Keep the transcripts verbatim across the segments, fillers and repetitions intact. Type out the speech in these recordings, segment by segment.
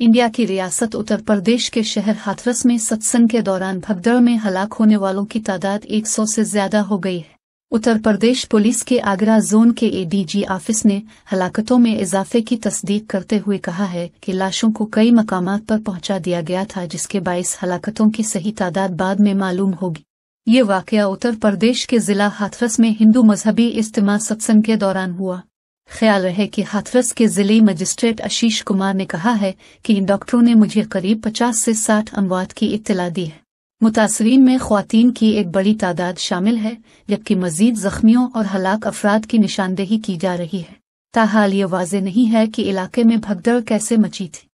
India की रियासत उत्तर प्रदेश के शहर हाथरस में सत्संग के दौरान भगदड़ में हलाक होने वालों की तादाद सौ से ज्यादा हो गई है। उत्तर प्रदेश पुलिस के आगरा जोन के एडीजी ऑफिस ने हलाकतों में इजाफे की तस्दीक करते हुए कहा है कि लाशों को कई मकामात पर पहुंचा दिया गया था, जिसके बायस हलाकतों की सही तादाद बाद में मालूम होगी। ये वाकया उत्तर प्रदेश के जिला हाथरस में हिंदू मजहबी इज्तिमा सत्संग के दौरान हुआ। ख्याल रहे कि हाथरस के जिले मजिस्ट्रेट आशीष कुमार ने कहा है कि इन डॉक्टरों ने मुझे करीब पचास से साठ अमवात की इत्तला दी है। मुतासरीन में ख्वातीन की एक बड़ी तादाद शामिल है, जबकि मजीद जख्मियों और हलाक अफराद की निशानदेही की जा रही है। ताहाल ये वाजे नहीं है कि इलाके में भगदड़ कैसे मची थी।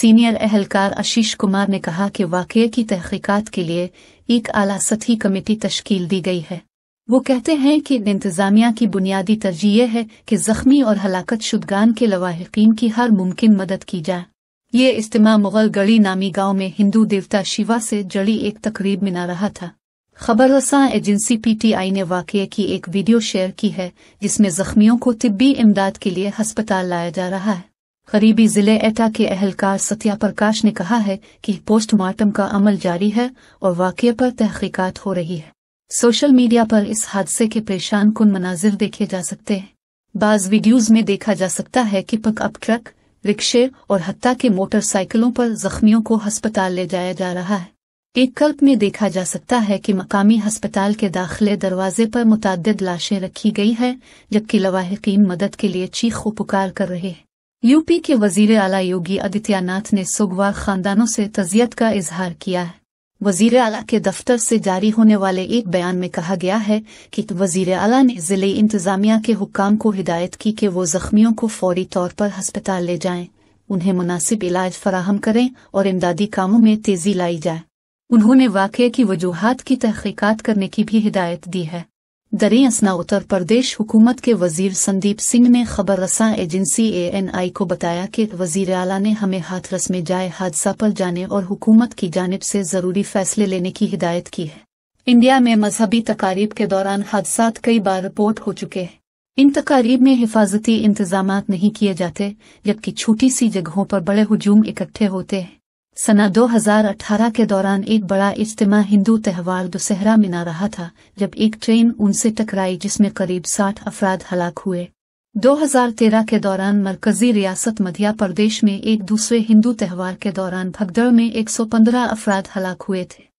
सीनियर अहलकार आशीष कुमार ने कहा कि वाकये की तहकीकात के लिए एक आला सतही कमेटी तश्कील दी गई है। वो कहते हैं कि इंतजामिया की बुनियादी तरजीह यह है कि जख्मी और हलाकत शुदगान के लवाहिकीन की हर मुमकिन मदद की जाए। ये इज्तिमा मुगल गढ़ी नामी गांव में हिंदू देवता शिवा से जड़ी एक तकरीब में ना रहा था। खबररसां एजेंसी पी टी आई ने वाकये की एक वीडियो शेयर की है, जिसमें जख्मियों को तिब्बी इमदाद के लिए हस्पताल लाया जा रहा है। करीबी जिले एटा के अहलकार सत्या प्रकाश ने कहा है कि पोस्टमार्टम का अमल जारी है और वाकये पर तहकीकात हो रही है। सोशल मीडिया पर इस हादसे के परेशान कुन मनाजिर देखे जा सकते हैं। बाज़ वीडियोज़ में देखा जा सकता है कि पिकअप ट्रक, रिक्शे और हत्ता के मोटरसाइकिलों पर जख्मियों को हस्पताल ले जाया जा रहा है। एक कल्प में देखा जा सकता है कि मकामी हस्पताल के दाखिले दरवाजे पर मुताद्दिद लाशें रखी गई है, जबकि लवाहिकीन मदद के लिए चीख पुकार कर रहे हैं। यूपी के वजीर आला योगी आदित्यनाथ ने सुगवार खानदानों से तजियत का इजहार किया है। वजीर आला के दफ्तर से जारी होने वाले एक बयान में कहा गया है कि वजीर आला ने जिले इंतजामिया के हुक्काम को हिदायत की कि वो जख्मियों को फौरी तौर पर हस्पताल ले जाएं, उन्हें मुनासिब इलाज फराहम करें और इमदादी कामों में तेजी लाई जाए। उन्होंने वाकये की वजूहात की तहकीकात करने की भी हिदायत दी है। दरियासना उत्तर प्रदेश हुकूमत के वजीर संदीप सिंह ने खबररसां एजेंसी ए एन आई को बताया कि वजीर आला ने हमें हाथरस में जाए हादसा पर जाने और हुकूमत की जानिब से ज़रूरी फैसले लेने की हिदायत की है। इंडिया में मजहबी तकारीब के दौरान हादसात कई बार रिपोर्ट हो चुके हैं। इन तकारीब में हिफाजती इंतजाम नहीं किए जाते, जबकि छोटी सी जगहों पर बड़े हुजूम इकट्ठे होते हैं। सना दो हज़ार अठारह के दौरान एक बड़ा इज्तिमा हिंदू त्यौहार दुशहरा मना रहा था, जब एक ट्रेन उनसे टकराई जिसमें करीब साठ अफराद हलाक हुए। दो हज़ार तेरह के दौरान मरकजी रियासत मध्य प्रदेश में एक दूसरे हिंदू त्यौहार के दौरान भगदड़ में एक सौ पंद्रह अफराद हलाक हुए थे।